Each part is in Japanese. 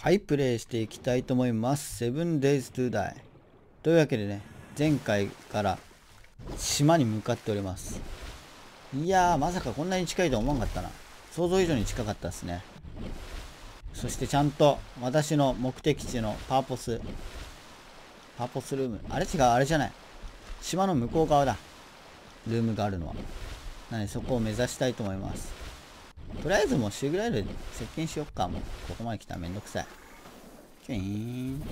はい、プレイしていきたいと思います。7 days to die。というわけでね、前回から島に向かっております。いやー、まさかこんなに近いとは思わなかったな。想像以上に近かったですね。そしてちゃんと私の目的地のパーポスルーム。あれ違う、あれじゃない。島の向こう側だ。ルームがあるのは。なのでそこを目指したいと思います。とりあえずもうシーグライル接近しよっか。もうここまで来たらめんどくさい。キュイーン。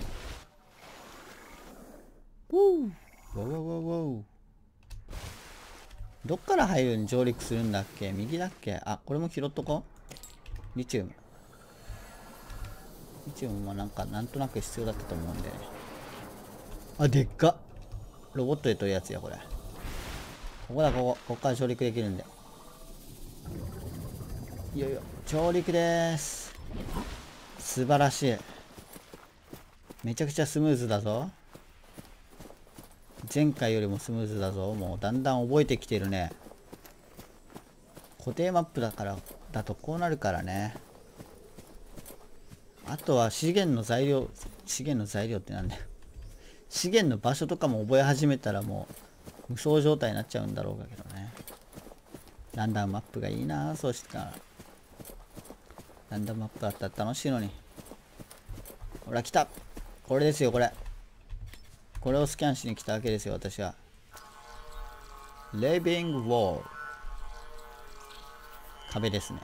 ウォーウォーウォーウォー。どっから入るに上陸するんだっけ？右だっけ？あ、これも拾っとこう。リチウム。リチウムもなんかなんとなく必要だったと思うんで。あ、でっか！ロボットで取るやつや、これ。ここだ、ここから上陸できるんで。いよいよ上陸でーす。素晴らしい。めちゃくちゃスムーズだぞ。前回よりもスムーズだぞ。もうだんだん覚えてきてるね。固定マップだからだとこうなるからね。あとは資源の材料ってなんだよ。資源の場所とかも覚え始めたらもう無双状態になっちゃうんだろうけどね。ランダムマップがいいな。そうしたらランダムマップだったら楽しいのに。ほら来た。これですよ、これをスキャンしに来たわけですよ、私は。リビングウォール。壁ですね。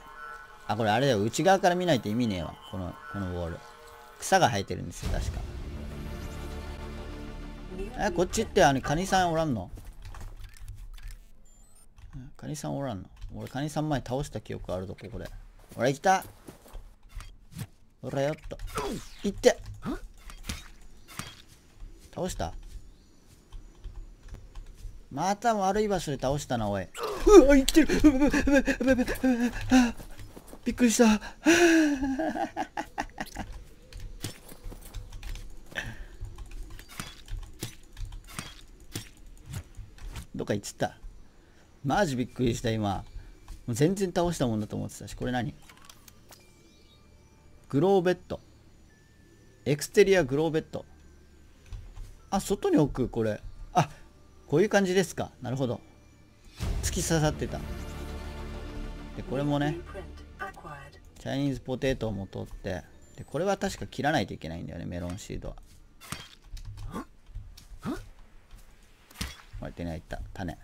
あ、これあれだよ。内側から見ないと意味ねえわ。このウォール。草が生えてるんですよ、確か。え、こっちってカニさんおらんの？カニさんおらんの？俺カニさん前倒した記憶あるとこ、これ。ほら、来た！ほらよっと。行って！倒した。また悪い場所で倒したな、おい。うわ、生きてる。びっくりした。どっか行っちゃった。マジびっくりした、今。もう全然倒したもんだと思ってたし、これ何？グローベッド。エクステリアグローベッド。あ、外に置く、これ。あ、こういう感じですか。なるほど。突き刺さってた。で、これもね、チャイニーズポテトも取って、で、これは確か切らないといけないんだよね、メロンシードは。割れてない、いった、種。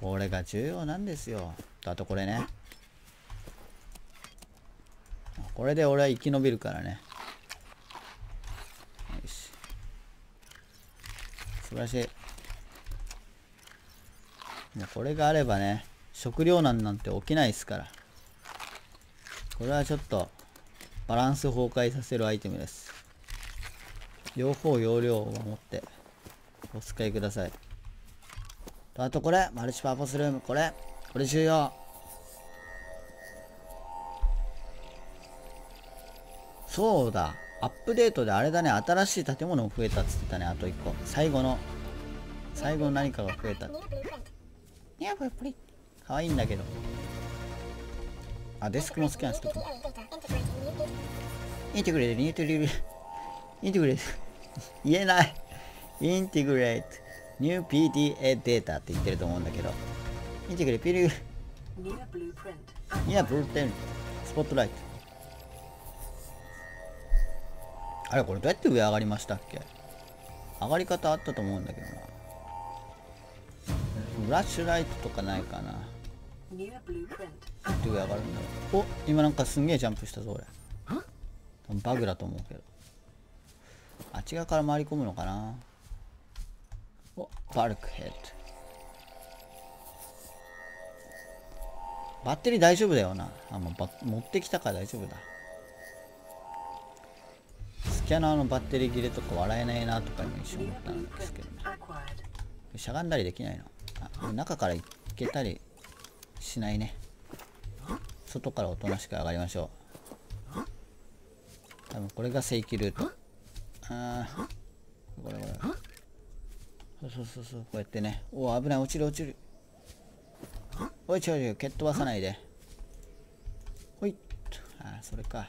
これが重要なんですよ。あとこれね。これで俺は生き延びるからね。素晴らしい。で、これがあればね、食糧難なんて起きないですから。これはちょっとバランス崩壊させるアイテムです。両方容量を守ってお使いください。あとこれマルチパーポスルーム、これ重要。そうだ、アップデートであれだね、新しい建物も増えたっつってたね、あと1個。最後の何かが増えたって。いや、これプリ。かわいいんだけど。あ、デスクもスキャンしとく。インテグレート、インテグレート。言えない。インテグレート、ニュー PDA データって言ってると思うんだけど。インテグレート、ニアブループリント、スポットライト。あれ、これどうやって上上がりましたっけ？上がり方あったと思うんだけどな。フラッシュライトとかないかな。どうやって上上がるんだろう。お、今なんかすんげえジャンプしたぞ、俺。バグだと思うけど。あっち側から回り込むのかな。お、バルクヘッド。バッテリー大丈夫だよな。あ、もう持ってきたから大丈夫だ。スキャナーのバッテリー切れとか笑えないなとか今一瞬思ったんですけどね。しゃがんだりできないの？あ、中から行けたりしないね。外からおとなしく上がりましょう。多分これが正規ルート。ああ、これそう、こうやってね。おお、危ない、落ちる。おい、蹴っ飛ばさないで。ほいっと。ああ、それか。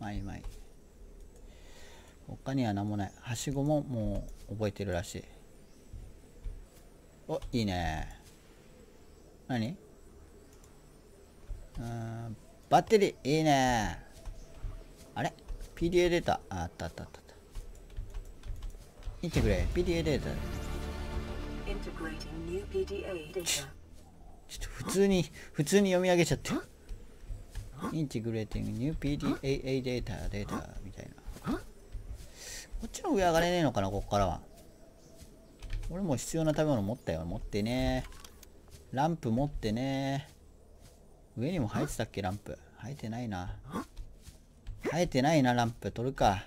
マイマイ。他には何もない。はしごももう覚えてるらしい。お、いいね。何？バッテリーいいね。あれ？ PDA データ。あったあったあった。見てくれ。PDA データ。ちょっと普通に読み上げちゃってる。インテグレーティングニュー PDAA データみたいな。こっちの上上がれねえのかな、こっからは。俺も必要な食べ物持ったよ。持ってね。ランプ持ってね。上にも生えてたっけ、ランプ。生えてないな。生えてないな、ランプ。取るか。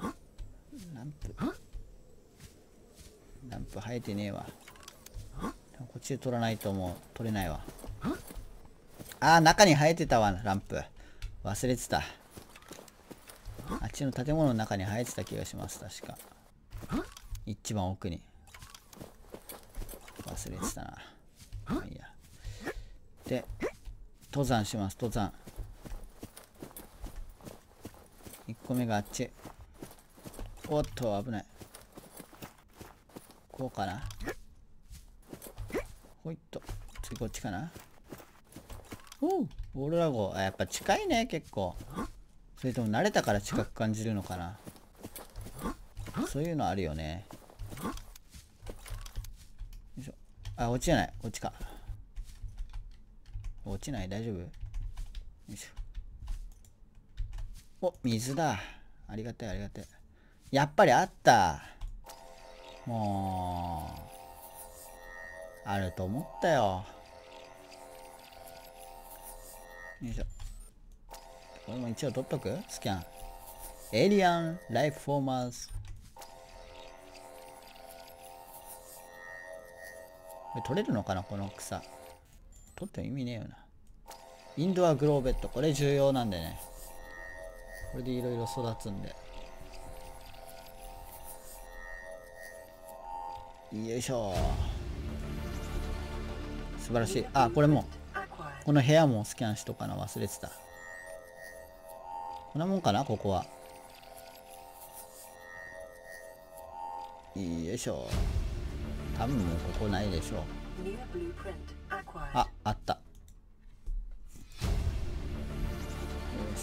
ランプ生えてねえわ。こっちで取らないともう取れないわ。あー、中に生えてたわ、ランプ。忘れてた。あっちの建物の中に生えてた気がします、確か。一番奥に。忘れてたな。まあ、いいや。で、登山します、登山。1個目があっち。おっと、危ない。こうかな。ほいっと。次こっちかな。おう、オーロラ号。やっぱ近いね、結構。それとも慣れたから近く感じるのかな。そういうのあるよね。よいしょ。あ、落ちじゃない。落ちか。落ちない、大丈夫？よいしょ。お、水だ。ありがたい、ありがたい。やっぱりあった。もう、あると思ったよ。よいしょ。これも一応取っとく？スキャン。エイリアンライフフォーマーズ。これ取れるのかな、この草。取っても意味ねえよな。インドアグローベット。これ重要なんでね。これでいろいろ育つんで。よいしょ。素晴らしい。あ、これも。この部屋もスキャンしとかな、忘れてた。こんなもんかな、ここは。よいしょ。多分もうここないでしょう。あ、あった。よし。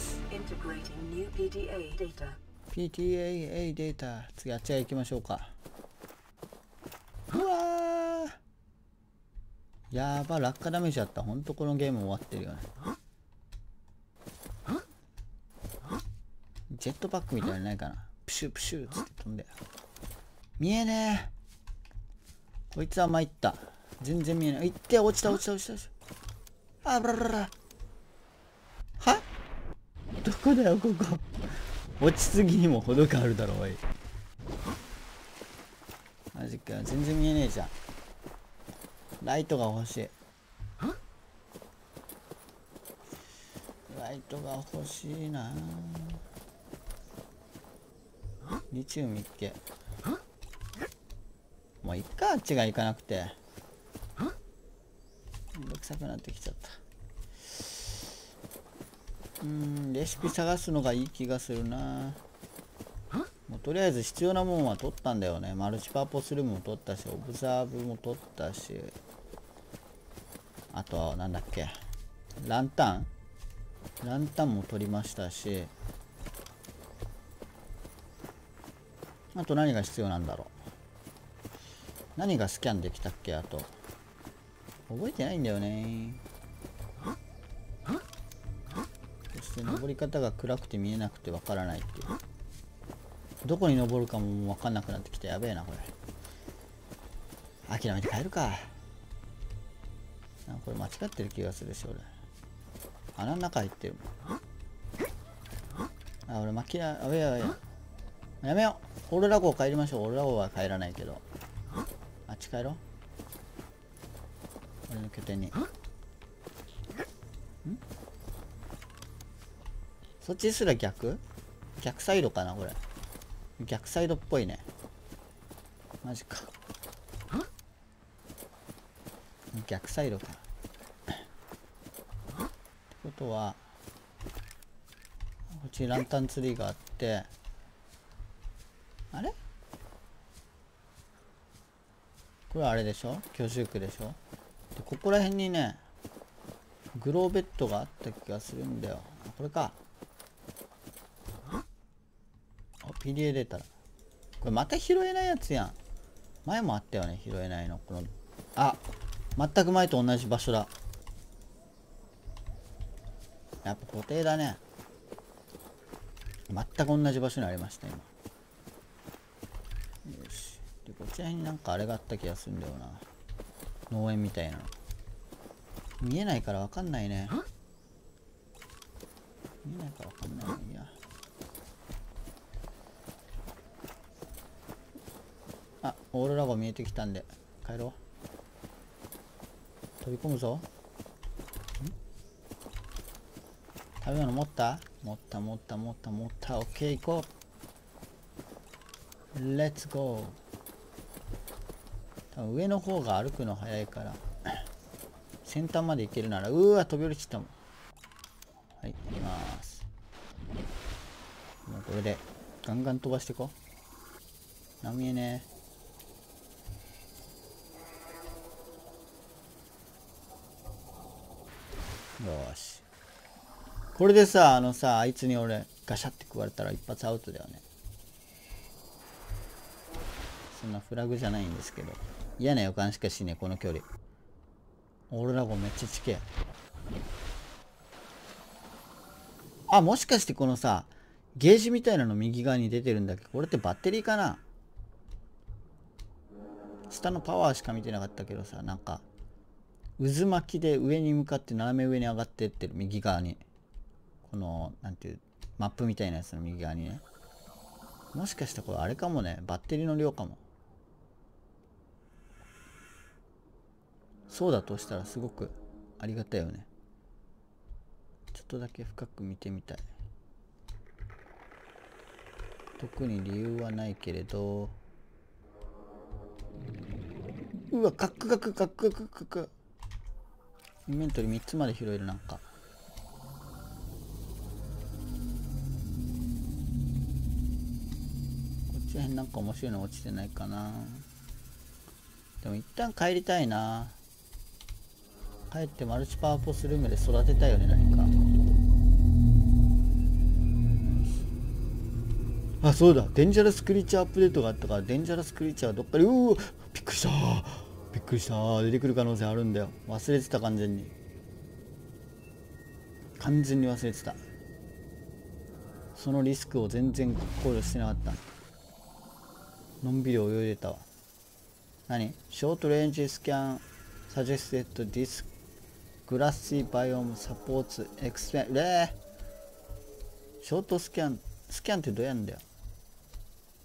PDAA データ。次あっちへ行きましょうか。うわー、やば、落下ダメージあった。ほんとこのゲーム終わってるよね。ジェットパックみたいなのないかな。プシュプシュっつって飛んで。見えねえ。こいつは参った。全然見えない。いって、落ちた。あららら。は？どこだよ、ここ。落ちすぎにも程があるだろ、おい。マジかよ、全然見えねえじゃん。ライトが欲しい。ライトが欲しいな。リチウムいっけ。もういっか、あっちが行かなくて。めんどくさくなってきちゃった。レシピ探すのがいい気がするな。もうとりあえず必要なもんは取ったんだよね。マルチパーポスルームも取ったし、オブザーブも取ったし、あとはなんだっけ、ランタンも取りましたし、あと何が必要なんだろう。何がスキャンできたっけ。あと覚えてないんだよね。そして登り方が暗くて見えなくてわからないっていう。どこに登るかも分かんなくなってきて、やべえな、これ。諦めて帰るか。これ間違ってる気がするし、俺。穴の中入ってるもん。あ、俺負けや、あべや。やめよう。オーロラ号帰りましょう。オーロラ号は帰らないけど。あっち帰ろう。俺の拠点に。ん？そっちすら逆サイドかな、これ。逆サイドっぽいね。マジか。逆サイドか。ってことは、うちランタンツリーがあって、あれこれあれでしょ、居住区でしょ。でここら辺にねグローベッドがあった気がするんだよ。これか。あ、PDA 出たらこれまた拾えないやつやん。前もあったよね、拾えないの。このあ、全く前と同じ場所だ。やっぱ固定だね。全く同じ場所にありました今。よし。でこちらになんかあれがあった気がするんだよな、農園みたいなの。見えないからわかんないね。見えないからわかんないの。いや。あ、オーロラが見えてきたんで帰ろう。飛び込むぞ。食べ物持った？持った。オッケー行こう。レッツゴー。多分上の方が歩くの早いから先端まで行けるなら。うわ飛び降りちったもん。はい行きます。もうこれでガンガン飛ばしていこう。波江ね。よしこれでさ、あのさ、あいつに俺ガシャって食われたら一発アウトだよね。そんなフラグじゃないんですけど、嫌な予感しかしね、この距離。オーロラ号めっちゃ近い。あ、もしかしてこのさゲージみたいなの右側に出てるんだけど、これってバッテリーかな。下のパワーしか見てなかったけどさ、なんか渦巻きで上に向かって斜め上に上がってってる。右側にこのなんていうマップみたいなやつの右側にね。もしかしてこれあれかもね、バッテリーの量かも。そうだとしたらすごくありがたいよね。ちょっとだけ深く見てみたい。特に理由はないけれど。うわカク。インベントリー3つまで拾える。なんかこの辺なんか面白いの落ちてないかな。でも一旦帰りたいな。帰ってマルチパワーポスルームで育てたいよね何か。あそうだ、デンジャラスクリーチャーアップデートがあったから、デンジャラスクリーチャーどっかで。うわびっくりした、出てくる可能性あるんだよ。忘れてた、完全に忘れてた。そのリスクを全然考慮してなかった。のんびり泳いでたわ。何？ショートレンジスキャンサジェステッドディスグラッシーバイオムサポーツエクスペンレーショートスキャン。スキャンってどうやんだよ。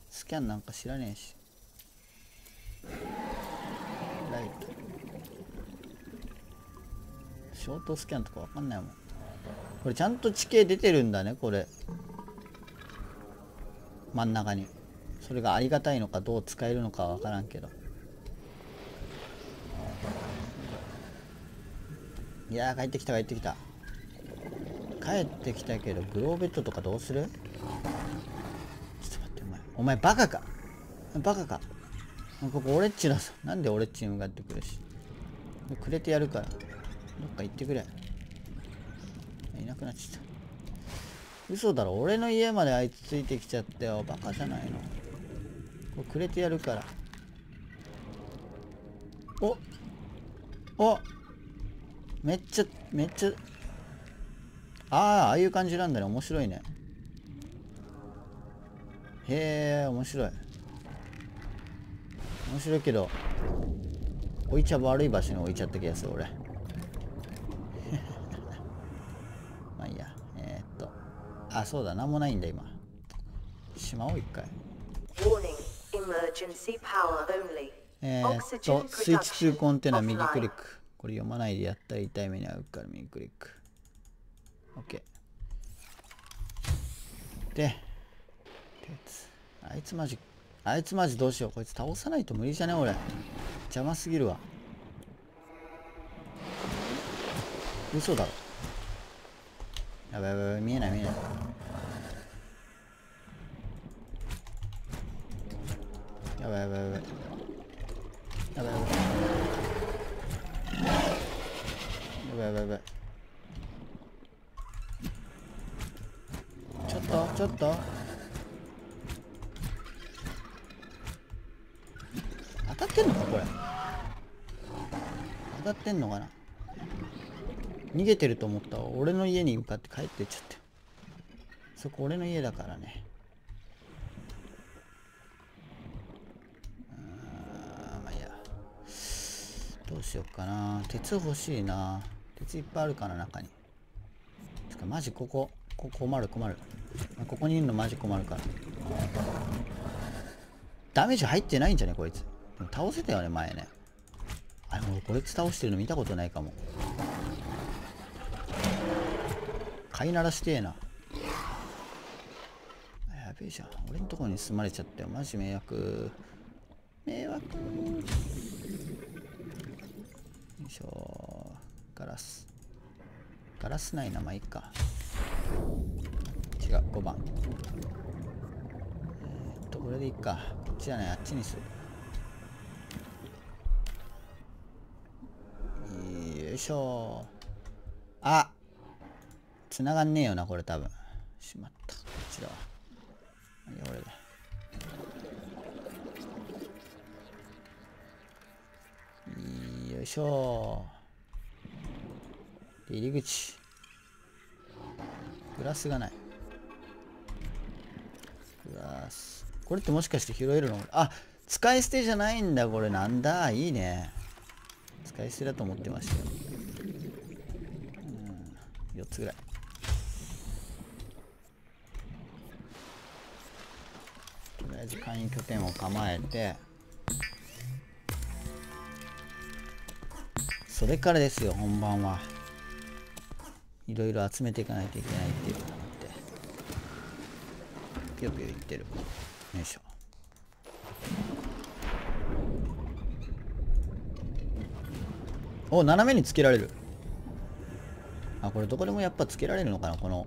スキャンなんか知らねえし。ライトショートスキャンとかわかんないもん。これちゃんと地形出てるんだね、これ真ん中に。それがありがたいのかどう使えるのかは分からんけど。いやー帰ってきたけど、グローベッドとかどうする？ちょっと待って、お前バカか。ここ俺っちだぞ。なんで俺っちに向かってくるし。くれてやるからどっか行ってくれ。いなくなっちゃった。嘘だろ、俺の家まであいつついてきちゃったよ。バカじゃないの。くれてやるから。おめっちゃああいう感じなんだね。面白いね。へえ面白いけど置いちゃ悪い場所に置いちゃった気がする俺。まあいいや。あそうだ、なんもないんだ今。しまおう一回。水中コンテナ右クリック。これ読まないでやったら痛い目に遭うから右クリック。 OK で、あいつマジどうしよう。こいつ倒さないと無理じゃね俺。邪魔すぎるわ。嘘だろ。やばい見えない。やばいやばいやばいやばいやばいやばいやばいやばい。ちょっとちょっと当たってんのかこれ、当たってんのかな。逃げてると思ったわ。俺の家に向かって帰ってっちゃった。そこ俺の家だからね。まあいいや。どうしよっかな。鉄欲しいな。鉄いっぱいあるから中に。つかマジここ困る。ここにいるのマジ困るから。ダメージ入ってないんじゃねこいつ。でも倒せたよね前ね。あれもうこいつ倒してるの見たことないかも。飼いならしてえな。やべえじゃん。俺のところに住まれちゃったよ。マジ迷惑。迷惑。よいしょ。ガラス。ガラスないな。まあいいか。違う。5番。これでいいか。こっちじゃない。あっちにする。よいしょ。あっ繋がんねえよなこれ多分。しまった。こっちだわ。いや俺だ。よいしょ。入り口グラスがない。グラスこれってもしかして拾えるの。あ、使い捨てじゃないんだこれ。なんだいいね。使い捨てだと思ってましたよ。4つぐらい。とりあえず簡易拠点を構えて、それからですよ本番は。いろいろ集めていかないといけないっていうことになってピヨピヨいってる。よいしょ。お、斜めにつけられる。あ、これどこでもやっぱつけられるのかなこの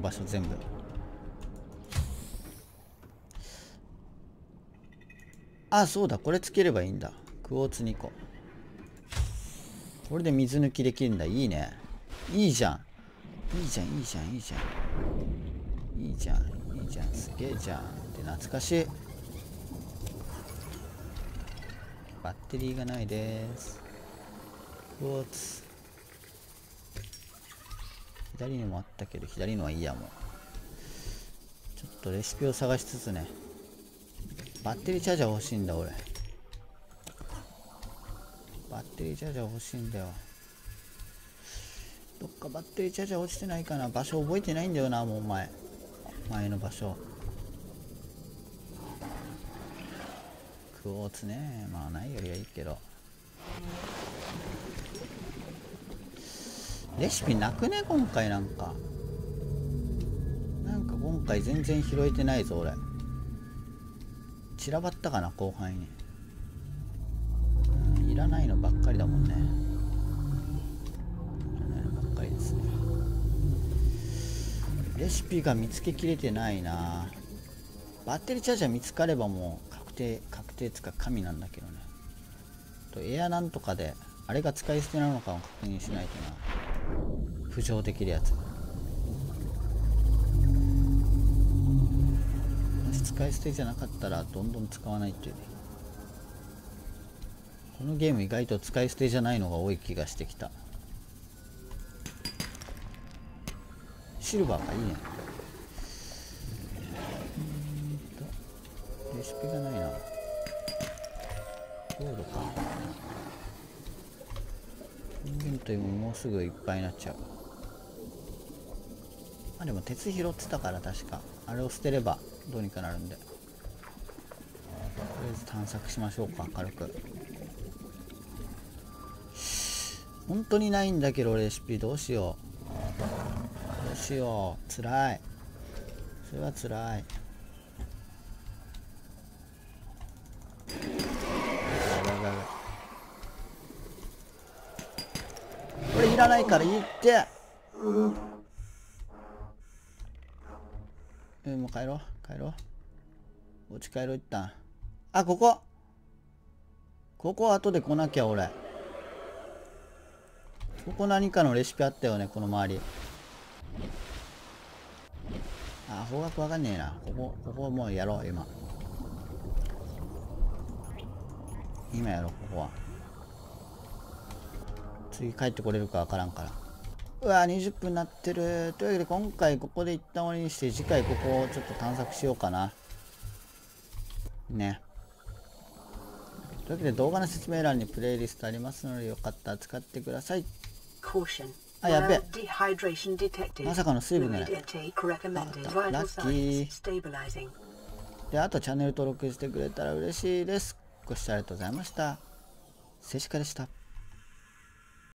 場所全部。あ、そうだこれつければいいんだ。クォーツ2個。これで水抜きできるんだ。いいね。いいじゃんいいじゃんいいじゃんいいじゃんいいじゃんいいじゃん。すげえじゃんって懐かしい。バッテリーがないです。クォーツ左にもあったけど左のはいいや。もうちょっとレシピを探しつつね。バッテリーチャージャー欲しいんだ俺。バッテリーチャージャー欲しいんだよ。どっかバッテリーチャージャー落ちてないかな。場所覚えてないんだよなもう。前の場所。クォーツね。まあないよりはいいけど。レシピなくね今回。なんか今回全然拾えてないぞ俺。散らばったかな広範囲に。いらないのばっかりだもんね。いらないのばっかりですね。レシピが見つけきれてないな。バッテリーチャージャー見つかればもう確定つか神なんだけどね。とエアなんとかであれが使い捨てなのかを確認しないとな。浮上できるやつ。使い捨てじゃなかったらどんどん使わないっていうね。このゲーム意外と使い捨てじゃないのが多い気がしてきた。シルバーがいいね。レシピがないな。ゴールか。人間というももうすぐいっぱいになっちゃう。まあでも鉄拾ってたから確かあれを捨てればどうにかなるんで、とりあえず探索しましょうか軽く。本当にないんだけどレシピ。どうしよう。つらい。それはつらい。これいらないからいいって。もう帰ろう。お家帰ろう一旦。あ、ここ後で来なきゃ俺。ここ何かのレシピあったよね、この周り。あ、方角わかんねえな。ここもうやろう、今。今やろう、ここは。次帰ってこれるかわからんから。うわ、20分なってる。というわけで、今回ここで一旦終わりにして、次回ここをちょっと探索しようかな。ね。というわけで、動画の説明欄にプレイリストありますので、よかったら使ってください。あ、やべえ。まさかの水分がない。あった。ラッキー。で、あとチャンネル登録してくれたら嬉しいです。ご視聴ありがとうございました。せしかでした。